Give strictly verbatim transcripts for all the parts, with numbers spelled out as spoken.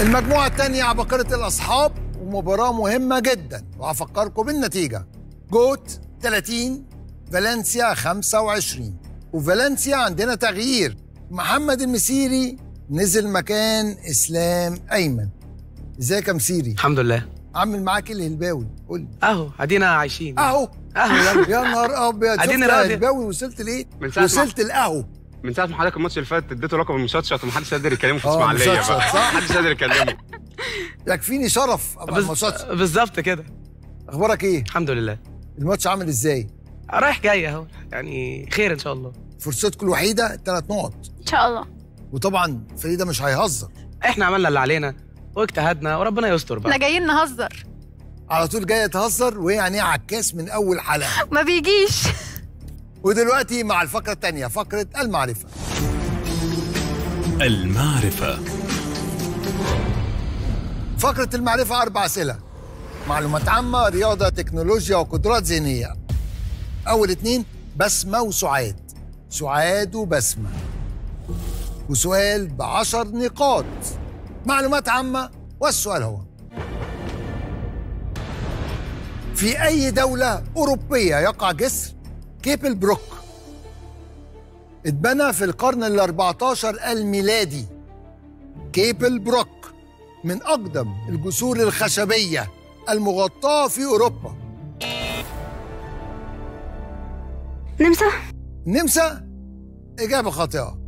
المجموعة الثانية عباقرة الأصحاب، ومباراة مهمة جدا، وهفكركم بالنتيجة. جوت ثلاثين، فالنسيا خمسة وعشرين. وفالنسيا عندنا تغيير، محمد المسيري نزل مكان إسلام أيمن. ازيك يا مسيري؟ الحمد لله. عامل معاك ايه الهلباوي؟ قول لي. اهو ادينا عايشين. اهو اهو يا نهار ابيض، ادينا راضي. الهلباوي وصلت ليه؟ وصلت الاهو. من ساعة ما حضرتك الماتش اللي فات اديته لقب المشطشط ومحدش قادر يكلمه في اسماعيلية بقى. صح، محدش قادر يكلمه. يكفيني شرف ابقى المشطشط. بالظبط كده. اخبارك ايه؟ الحمد لله. الماتش عامل ازاي؟ رايح جاي اهو، يعني خير ان شاء الله. فرصتكم الوحيدة ثلاث نقط. ان شاء الله. وطبعا فريدة مش هيهزر. احنا عملنا اللي علينا واجتهدنا وربنا يستر بقى. احنا جايين نهزر. على طول جايه تهزر وهي عينيها عكاس من اول حلقه. ما بيجيش. ودلوقتي مع الفقره الثانيه، فقره المعرفه. المعرفه. فقره المعرفه اربع اسئله. معلومات عامه، رياضه، تكنولوجيا، وقدرات ذهنيه. اول اتنين بسمه وسعاد. سعاد وبسمه. وسؤال بعشر نقاط. معلومات عامة، والسؤال هو: في أي دولة أوروبية يقع جسر كيبل بروك؟ اتبنى في القرن الرابع عشر الميلادي. كيبل بروك من أقدم الجسور الخشبية المغطاة في أوروبا. نمسا؟ نمسا؟ إجابة خاطئة.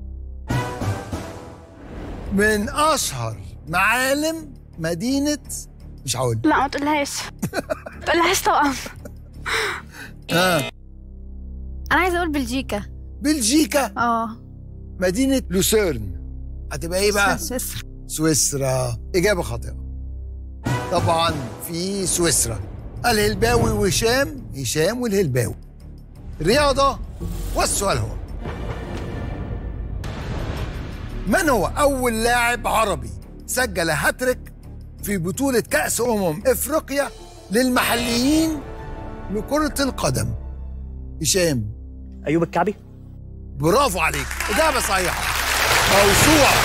من أشهر معالم مدينة، مش هقول. لا ما تقولهاش. ما تقولهاش طبعا. اه أنا عايزة أقول بلجيكا. بلجيكا؟ اه. مدينة لوسيرن هتبقى إيه بقى؟ سويسرا. سويسرا، إجابة خاطئة. طبعا في سويسرا. الهلباوي وهشام، هشام والهلباوي. رياضة، والسؤال هو: من هو أول لاعب عربي سجل هاتريك في بطولة كأس أمم إفريقيا للمحليين لكرة القدم؟ هشام. أيوب الكعبي. برافو عليك، إجابة صحيحة موسوعة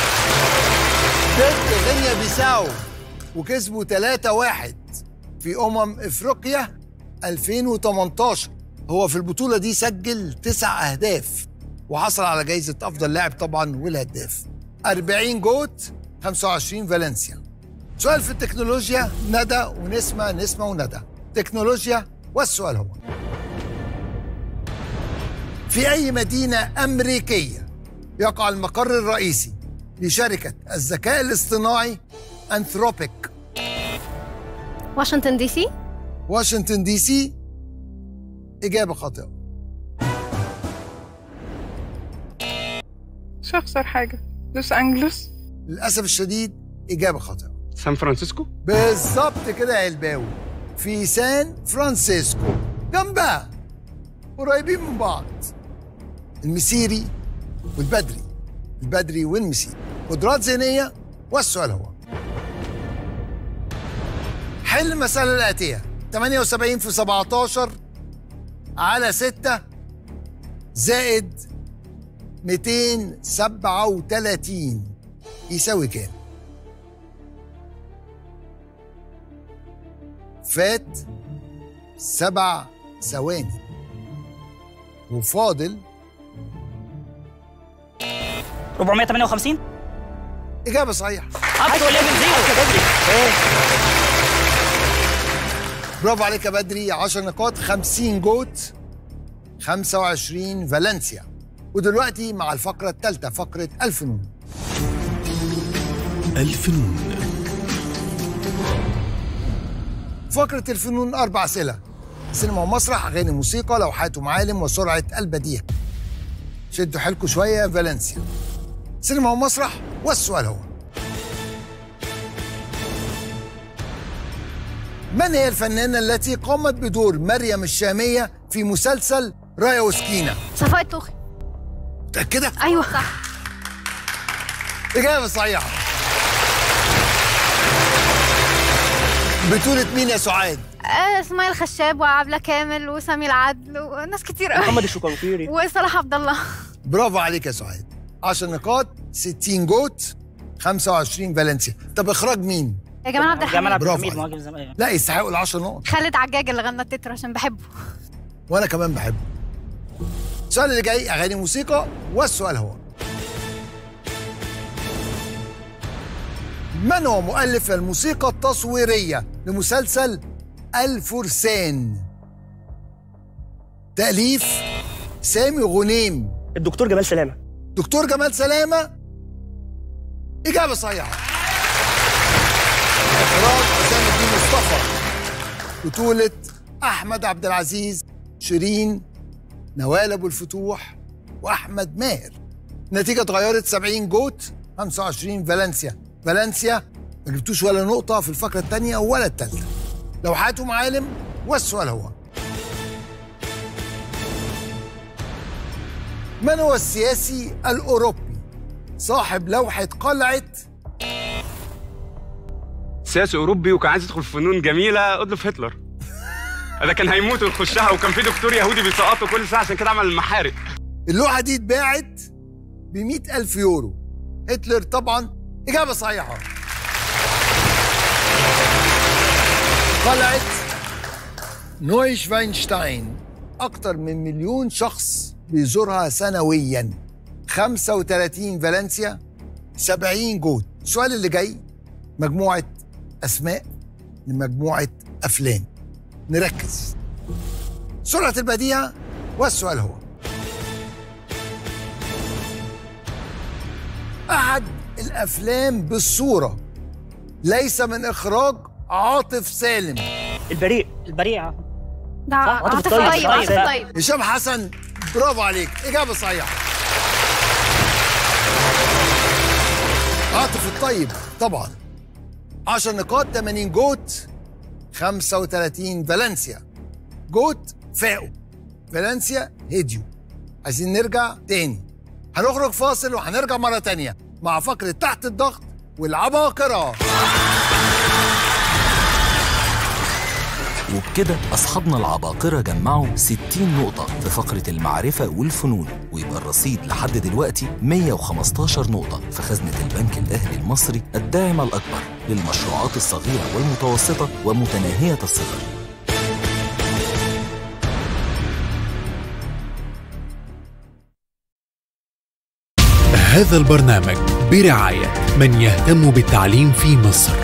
ضد غينيا بيساو، وكسبوا ثلاثة واحد في أمم إفريقيا ألفين وثمانية عشر. هو في البطولة دي سجل تسع أهداف وحصل على جايزة أفضل لاعب طبعا والهداف. أربعين جوت، خمسة وعشرين فالنسيا. سؤال في التكنولوجيا، ندى ونسمة، نسمة وندى. تكنولوجيا، والسؤال هو: في أي مدينة أمريكية يقع المقر الرئيسي لشركة الذكاء الاصطناعي أنثروبيك؟ واشنطن دي سي. واشنطن دي سي، إجابة خاطئة. مش هخسر حاجة. لوس أنجلوس. للأسف الشديد، إجابة خاطئة. سان فرانسيسكو. بالظبط كده يا هلباوي، في سان فرانسيسكو، جنبها، قريبين من بعض. المسيري والبدري، البدري والمسيري. قدرات ذهنية، والسؤال هو: حل المسألة الآتية: ثمانية وسبعين في سبعة عشر على ستة زائد مئتين وسبعة وثلاثين يساوي كام؟ فات سبع ثواني وفاضل أربعمئة وثمانية وخمسين. إجابة صحيحة. برافو عليك يا بدري، عشر نقاط. خمسين جوت، خمسة وعشرين فالنسيا. ودلوقتي مع الفقرة الثالثة، فقرة الفنون. الفنون. فقرة الفنون أربع أسئلة: سينما ومسرح، أغاني، موسيقى، لوحات ومعالم، وسرعة البديهة. شدوا حيلكم شوية يا فالنسيا. سينما ومسرح، والسؤال هو: من هي الفنانة التي قامت بدور مريم الشامية في مسلسل رايا وسكينة؟ صفاء الطوخي. متأكدة؟ أيوه صح. إجابة صحيحة. بطولة مين يا سعاد؟ آه، إسماعيل خشاب وعبلة كامل وسامي العدل وناس كتير قوي. محمد الشوكانطيري وصلاح عبد الله. برافو عليك يا سعاد. عشر نقاط، ستين جوت، خمسة وعشرين فالنسيا. طب اخراج مين؟ يا جمال عبد الحميد. جمال عبد الحميد مهاجم زمان. لا يستحقوا ال عشر نقط. خالد عجاج اللي غنى التتر عشان بحبه. وانا كمان بحبه. السؤال اللي جاي اغاني موسيقى والسؤال هو من هو مؤلف الموسيقى التصويرية لمسلسل الفرسان؟ تأليف سامي غنيم. الدكتور جمال سلامة. دكتور جمال سلامة إجابة صحيحة. إخراج حسام الدين مصطفى. بطولة أحمد عبد العزيز، شيرين، نوال أبو الفتوح، وأحمد ماهر. النتيجة اتغيرت سبعين جوت خمسة وعشرين فالنسيا. فالنسيا ما جبتوش ولا نقطة في الفقرة الثانية ولا الثالثة. لوحاتهم عالم والسؤال هو من هو السياسي الأوروبي صاحب لوحة قلعة؟ سياسي أوروبي وكان عايز يدخل في فنون جميلة. أدلف هتلر. ده كان هيموت ويخشها، وكان في دكتور يهودي بيسقطه كل ساعة عشان كده عمل المحارق. اللوحة دي اتباعت ب مئة ألف يورو. هتلر طبعاً. إجابة صحيحة. قلعة نويشفاينشتاين أكتر من مليون شخص بيزورها سنوياً. خمسة وثلاثين فالنسيا، سبعين جود. السؤال اللي جاي مجموعة أسماء لمجموعة أفلام. نركز. سرعة البديهة والسؤال هو أحد الأفلام بالصورة ليس من إخراج عاطف سالم. البريء. البريء. ده عاطف طيب. عاطف طيب. عاطف طيب. هشام حسن برافو عليك، إجابة صحيحة. عاطف الطيب طبعاً. عشر نقاط، ثمانين جوت، خمسة وثلاثين فالنسيا. جوت فاقوا، فالنسيا هديو. عايزين نرجع تاني. هنخرج فاصل وهنرجع مرة تانية مع فقرة تحت الضغط والعباقرة. وبكده أصحابنا العباقرة جمعوا ستين نقطة في فقرة المعرفة والفنون، ويبقى الرصيد لحد دلوقتي مئة وخمستاشر نقطة في خزنة البنك الأهلي المصري الداعم الأكبر للمشروعات الصغيرة والمتوسطة ومتناهية الصغر. هذا البرنامج برعاية من يهتم بالتعليم في مصر